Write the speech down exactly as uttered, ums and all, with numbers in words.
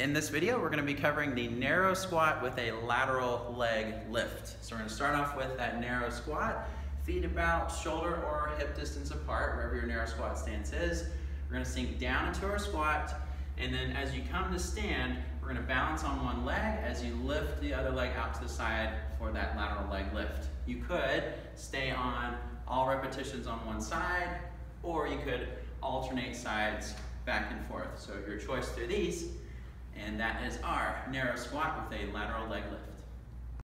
In this video, we're going to be covering the narrow squat with a lateral leg lift. So we're going to start off with that narrow squat, feet about shoulder or hip distance apart, wherever your narrow squat stance is. We're going to sink down into our squat, and then as you come to stand, we're going to balance on one leg as you lift the other leg out to the side for that lateral leg lift. You could stay on all repetitions on one side, or you could alternate sides back and forth. So your choice through these. And that is our narrow squat with a lateral leg lift.